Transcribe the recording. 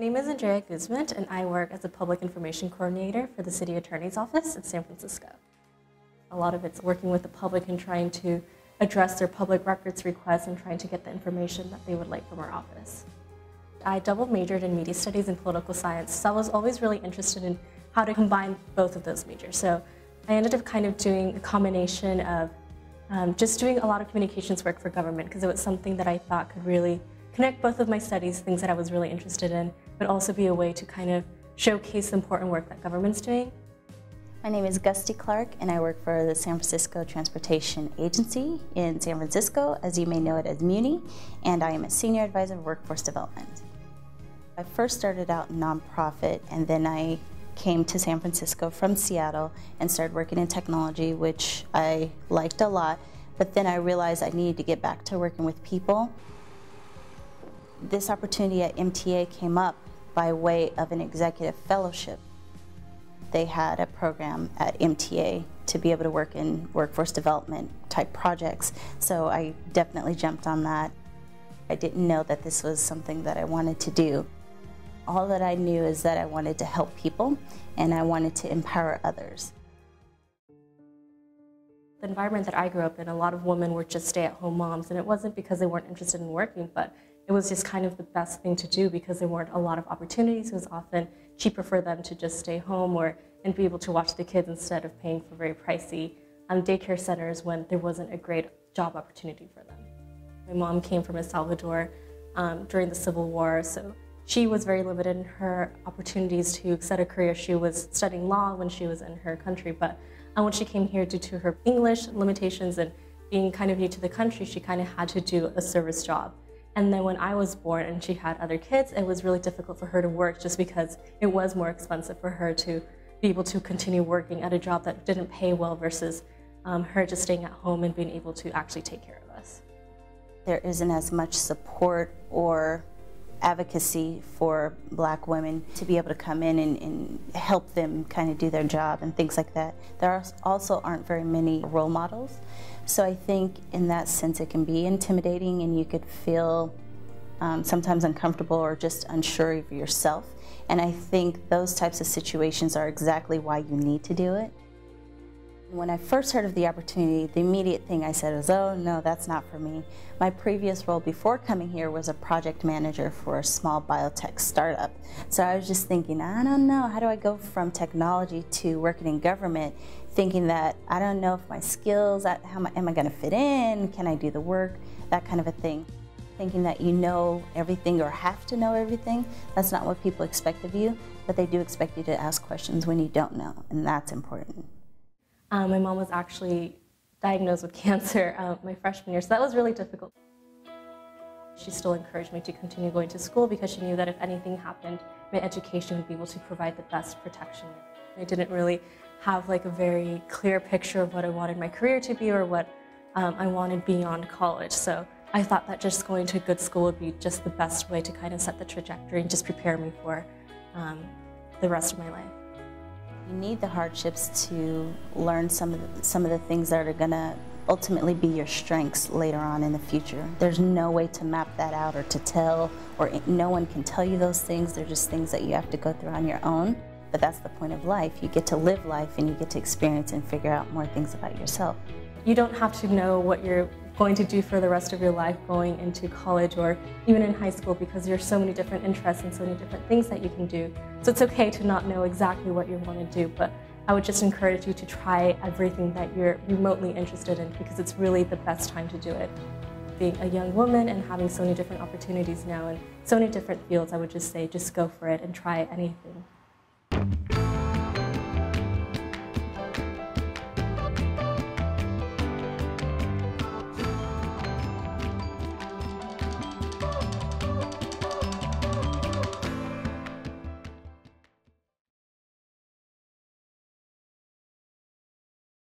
My name is Andrea Guzman, and I work as a public information coordinator for the City Attorney's Office in San Francisco. A lot of it's working with the public and trying to address their public records requests and trying to get the information that they would like from our office. I double majored in media studies and political science, so I was always really interested in how to combine both of those majors. So I ended up kind of doing a combination of just doing a lot of communications work for government, because it was something that I thought could really connect both of my studies, things that I was really interested in, but also be a way to kind of showcase the important work that government's doing. My name is Gusti Clark, and I work for the San Francisco Transportation Agency in San Francisco, as you may know it as MUNI, and I am a Senior Advisor of Workforce Development. I first started out in nonprofit, and then I came to San Francisco from Seattle and started working in technology, which I liked a lot, but then I realized I needed to get back to working with people. This opportunity at MTA came up by way of an executive fellowship. They had a program at MTA to be able to work in workforce development type projects, so I definitely jumped on that. I didn't know that this was something that I wanted to do. All that I knew is that I wanted to help people, and I wanted to empower others. The environment that I grew up in, a lot of women were just stay-at-home moms, and it wasn't because they weren't interested in working, but it was just kind of the best thing to do because there weren't a lot of opportunities. It was often cheaper for them to just stay home and be able to watch the kids instead of paying for very pricey daycare centers when there wasn't a great job opportunity for them. My mom came from El Salvador during the Civil War, so she was very limited in her opportunities to set a career. She was studying law when she was in her country, but when she came here due to her English limitations and being kind of new to the country, she kind of had to do a service job. And then when I was born and she had other kids, it was really difficult for her to work just because it was more expensive for her to be able to continue working at a job that didn't pay well versus her just staying at home and being able to actually take care of us. There isn't as much support or advocacy for Black women to be able to come in and help them kind of do their job and things like that. There also aren't very many role models, so I think in that sense it can be intimidating, and you could feel sometimes uncomfortable or just unsure of yourself, and I think those types of situations are exactly why you need to do it. When I first heard of the opportunity, the immediate thing I said was, oh no, that's not for me. My previous role before coming here was a project manager for a small biotech startup. So I was just thinking, I don't know, how do I go from technology to working in government, thinking that I don't know if my skills, am I going to fit in, can I do the work, that kind of a thing. Thinking that you know everything or have to know everything, that's not what people expect of you, but they do expect you to ask questions when you don't know, and that's important. My mom was actually diagnosed with cancer my freshman year, so that was really difficult. She still encouraged me to continue going to school because she knew that if anything happened, my education would be able to provide the best protection. I didn't really have like a very clear picture of what I wanted my career to be or what I wanted beyond college, so I thought that just going to a good school would be just the best way to kind of set the trajectory and just prepare me for the rest of my life. You need the hardships to learn some of the things that are going to ultimately be your strengths later on in the future. There's no way to map that out or to tell, or no one can tell you those things. They're just things that you have to go through on your own. But that's the point of life. You get to live life and you get to experience and figure out more things about yourself. You don't have to know what you're going to do for the rest of your life going into college or even in high school, because there's so many different interests and so many different things that you can do. So it's okay to not know exactly what you want to do, but I would just encourage you to try everything that you're remotely interested in, because it's really the best time to do it. Being a young woman and having so many different opportunities now and so many different fields, I would just say just go for it and try anything.